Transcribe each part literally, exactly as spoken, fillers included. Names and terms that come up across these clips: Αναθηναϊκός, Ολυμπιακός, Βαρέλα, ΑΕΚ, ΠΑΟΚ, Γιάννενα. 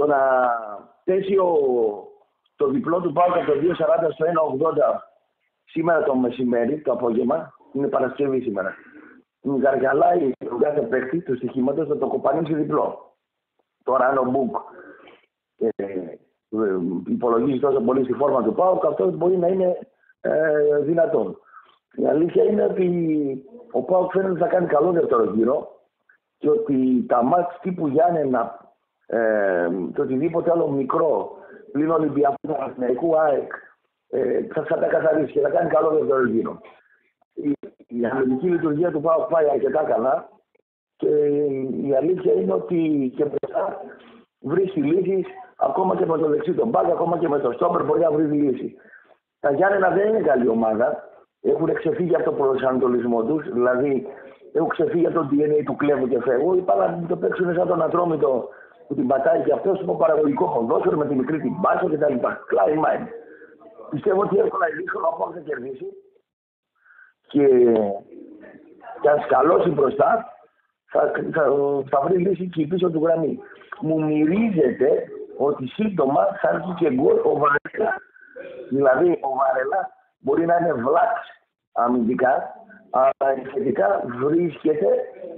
Τώρα πέσει το διπλό του ΠΑΟΚ από το δύο σαράντα στο ένα ογδόντα σήμερα το μεσημέρι, το απόγευμα. Είναι Παρασκευή σήμερα. Την καργαλάει τον κάθε παίκτη του στοιχήματος θα το κοπανίσει διπλό. Τώρα αν ο Μπουκ ε, ε, ε, υπολογίζει τόσο πολύ στη φόρμα του ΠΑΟΚ, αυτό μπορεί να είναι ε, δυνατόν. Η αλήθεια είναι ότι ο ΠΑΟΚ φαίνεται ότι θα κάνει καλό δεύτερο γύρο και ότι τα μάτς τύπου Γιάννενα ε, και οτιδήποτε άλλο μικρό πλην Ολυμπιακού, Αναθηναϊκού, ΑΕΚ ε, θα, θα τα καθαρίσει και θα κάνει καλό δεύτερο γύρο. Η, η αμυντική λειτουργία του ΠΑΟΚ πάει αρκετά καλά και η αλήθεια είναι ότι και μετά βρίσκει λύσεις ακόμα και με το δεξί τον μπακ, ακόμα και με το στόπερ μπορεί να βρει λύση. Τα Γιάννενα δεν είναι καλή ομάδα. Έχουν ξεφύγει από τον προσανατολισμό του, δηλαδή έχουν ξεφύγει από το ντι εν έι του κλέβου και φεύγουν. Είπα να το παίξουν σαν τον Ατρόμητο που την πατάει και αυτό στο παραγωγικό ποδόσφαιρο με τη μικρή την μπάσα κτλ. Κλάιν Μάιν. Πιστεύω ότι εύκολα η δύσκολα από θα κερδίσει και, και αν σκαλώσει μπροστά θα, θα, θα βρει λύση και η πίσω του γραμμή. Μου μυρίζεται ότι σύντομα θα έρθει και γκολ ο Βαρέλα. Δηλαδή ο Βαρέλα μπορεί να είναι βλάξ αμυντικά, αλλά εξαιρετικά βρίσκεται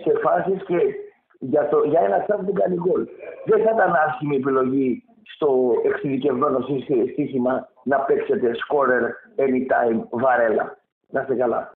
σε φάσεις και για, το, για ένα στάφ που κάνει γκολ. Δεν θα ήταν άσχημη επιλογή στο εξειδικευμένο στοίχημα να παίξετε scorer anytime Βαρέλα. Να είστε καλά.